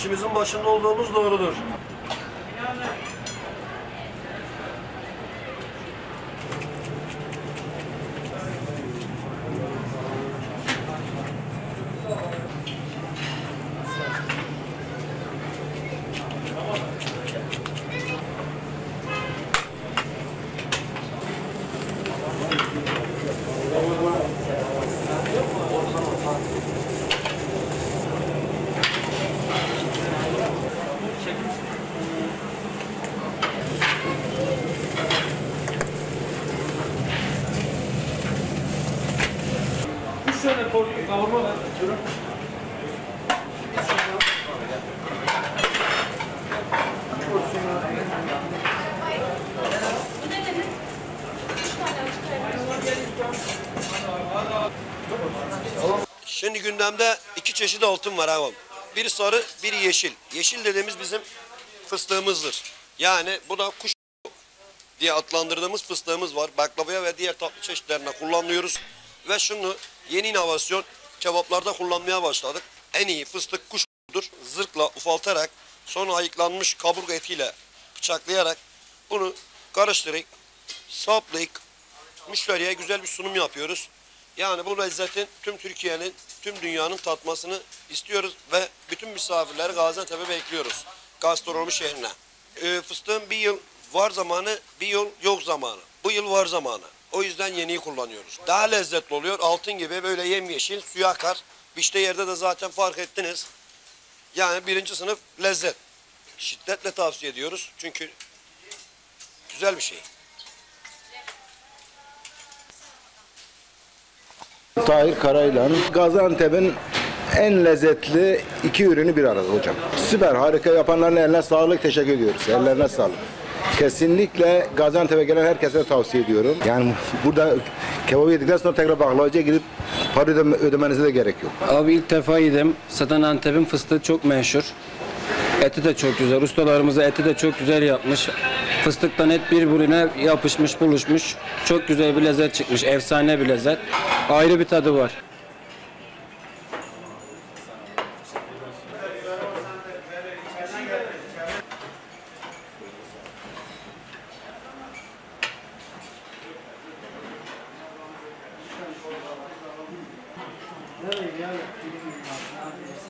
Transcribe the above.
İşimizin başında olduğumuz doğrudur. Kavurma ver. Şimdi gündemde iki çeşit altın var ağam. Biri sarı, biri yeşil. Yeşil dediğimiz bizim fıstığımızdır. Yani bu da kuş diye adlandırdığımız fıstığımız var. Baklavaya ve diğer tatlı çeşitlerine kullanıyoruz. Ve şunu yeni inovasyon kebaplarda kullanmaya başladık. En iyi fıstık kuşudur. Zırkla ufaltarak, sonra ayıklanmış kaburga etiyle bıçaklayarak bunu karıştırıp, saplayıp müşteriye güzel bir sunum yapıyoruz. Yani bu lezzetin tüm Türkiye'nin, tüm dünyanın tatmasını istiyoruz ve bütün misafirleri Gaziantep'e bekliyoruz. Gastronomi şehrine. Fıstığın bir yıl var zamanı, bir yıl yok zamanı. Bu yıl var zamanı. O yüzden yeniyi kullanıyoruz. Daha lezzetli oluyor. Altın gibi böyle yemyeşil, suya akar. Birçok yerde de zaten fark ettiniz. Yani birinci sınıf lezzet. Şiddetle tavsiye ediyoruz. Çünkü güzel bir şey. Tahir Karaylan, Gaziantep'in en lezzetli iki ürünü bir arada hocam. Süper, harika yapanların eline sağlık, teşekkür ediyoruz. Ellerine sağlık. Kesinlikle Gaziantep'e gelen herkese tavsiye ediyorum. Yani burada kebabı yedikten sonra tekrar baklavacıya gidip para ödemenize de gerek yok. Abi ilk defa yedim. Zaten Antep'in fıstığı çok meşhur. Eti de çok güzel. Ustalarımıza eti de çok güzel yapmış. Fıstıktan et birbirine yapışmış, buluşmuş. Çok güzel bir lezzet çıkmış. Efsane bir lezzet. Ayrı bir tadı var. Really, yeah.